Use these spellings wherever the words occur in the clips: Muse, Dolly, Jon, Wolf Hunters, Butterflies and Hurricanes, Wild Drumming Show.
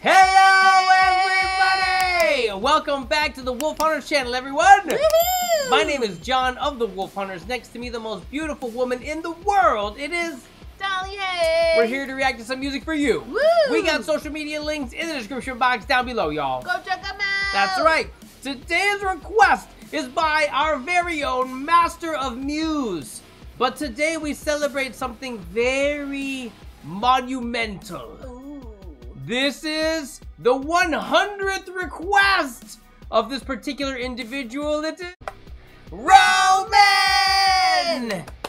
Hello everybody! Welcome back to the Wolf Hunters channel, everyone! Woohoo! My name is John of the Wolf Hunters. Next to me, the most beautiful woman in the world, it is... Dolly. Hey! We're here to react to some music for you. Woo! We got social media links in the description box down below, y'all. Go check them out! That's right! Today's request is by our very own master of Muse. But today we celebrate something very monumental. Ooh. This is the 100th request of this particular individual. It's Roman!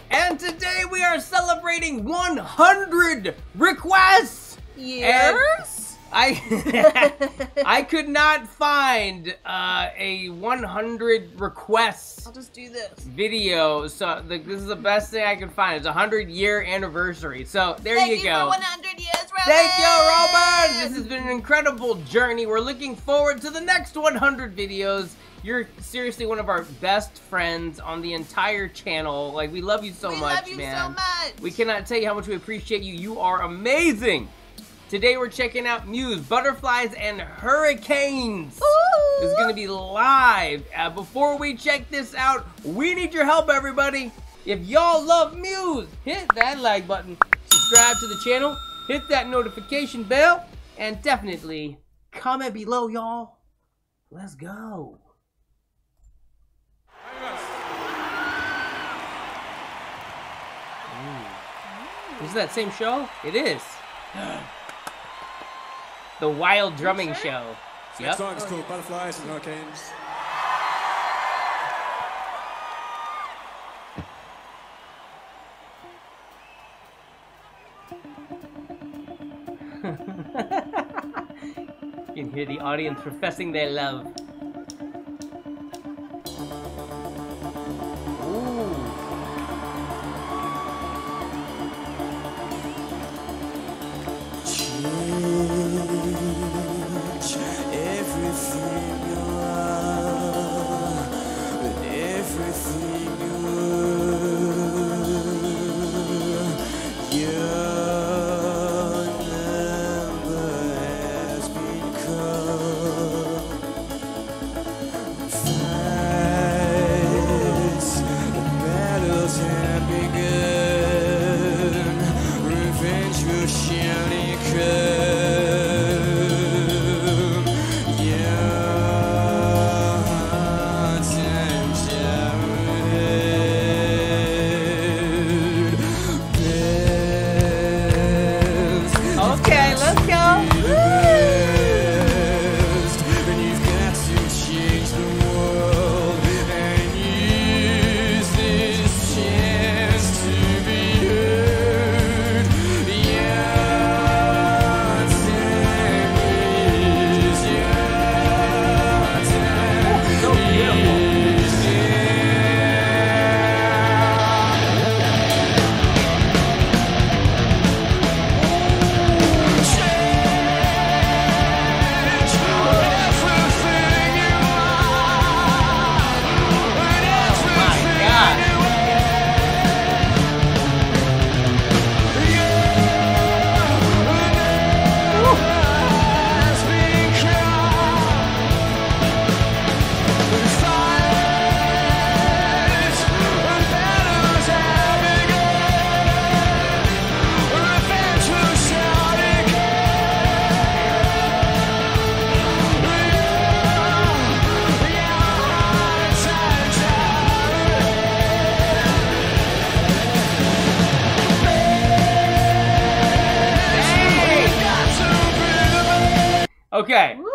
And today we are celebrating 100 requests! Years? I could not find a 100 requests I'll just do this. Video. So this is the best thing I can find. It's a 100-year anniversary. So there you go. Thank you for 100 years, Roman. Thank you, Roman. This has been an incredible journey. We're looking forward to the next 100 videos. You're seriously one of our best friends on the entire channel. Like, we love you so much, man. We love you so much. We cannot tell you how much we appreciate you. You are amazing. Today we're checking out Muse, Butterflies and Hurricanes. Ooh. It's gonna be live. Before we check this out, we need your help, everybody. If y'all love Muse, hit that like button, subscribe to the channel, hit that notification bell, and definitely comment below, y'all. Let's go. Ooh. Is that same show? It is. The Wild Drumming Show. Yep. Next song is called Butterflies and Hurricanes. You can hear the audience professing their love. Okay, woo.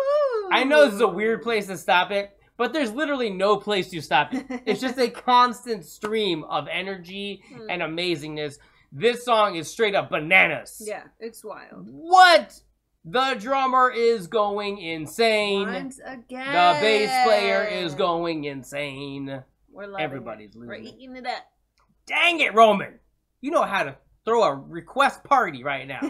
I know this is a weird place to stop it, but there's literally no place to stop it. It's just a constant stream of energy and amazingness. This song is straight up bananas. Yeah, it's wild. What? The drummer is going insane. Once again. The bass player is going insane. We're loving Everybody's losing. We're eating it up. Dang it, Roman. You know how to throw a request party right now.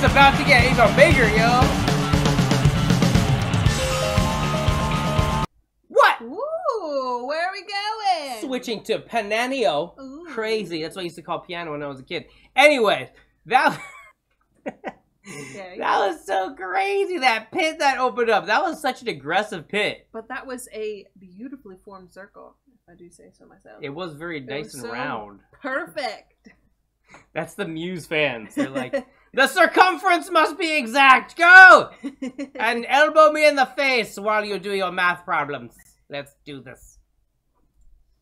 ship's about to get even bigger, yo. What? Ooh, where are we going? Switching to Pananio. Ooh. Crazy. That's what I used to call piano when I was a kid. Anyway, that... Okay. That was so crazy, that pit that opened up. That was such an aggressive pit. But that was a beautifully formed circle, if I do say so myself. It was very nice and so round. Perfect. That's the Muse fans. They're like, the circumference must be exact. Go! And elbow me in the face while you do your math problems. Let's do this.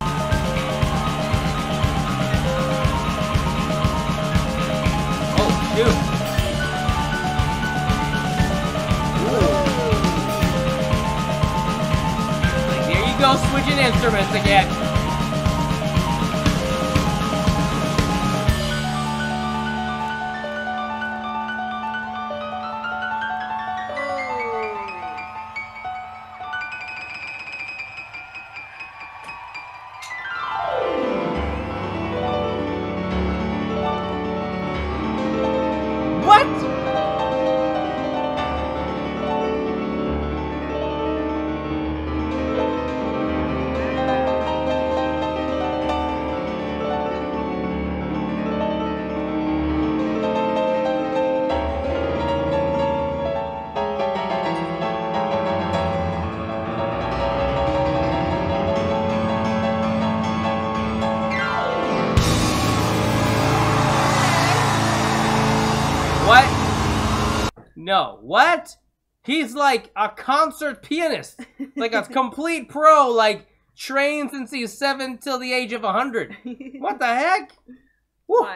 Oh, shoot. Go switching instruments again. What? No, what? He's like a concert pianist, like a complete pro, like trained since he's 7 till the age of 100. What the heck? Woo.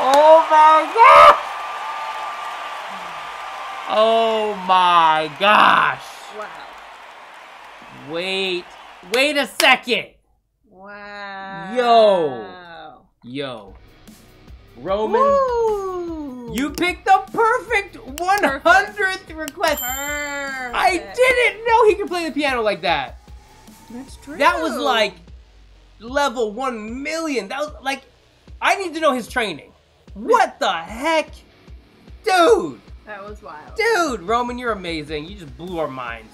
Oh my god! Oh my gosh! Wow! Wait a second! Wow! Yo! Roman, woo. You picked the perfect 100th request. Perfect. I didn't know he could play the piano like that. That's true. That was like level 1,000,000. That was like, I need to know his training. What the heck? Dude! That was wild. Dude, Roman, you're amazing. You just blew our minds.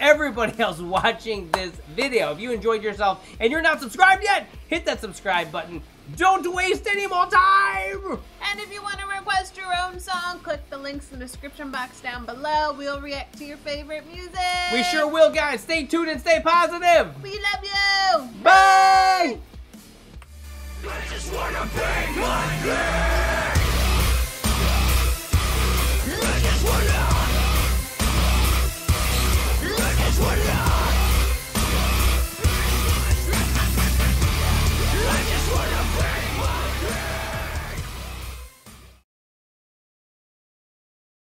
Everybody else watching this video, if you enjoyed yourself and you're not subscribed yet, hit that subscribe button. Don't waste any more time! And if you want to request your own song, click the links in the description box down below. We'll react to your favorite music. We sure will, guys. Stay tuned and stay positive. We love you. Bye! I just want to pay my debt. I just want to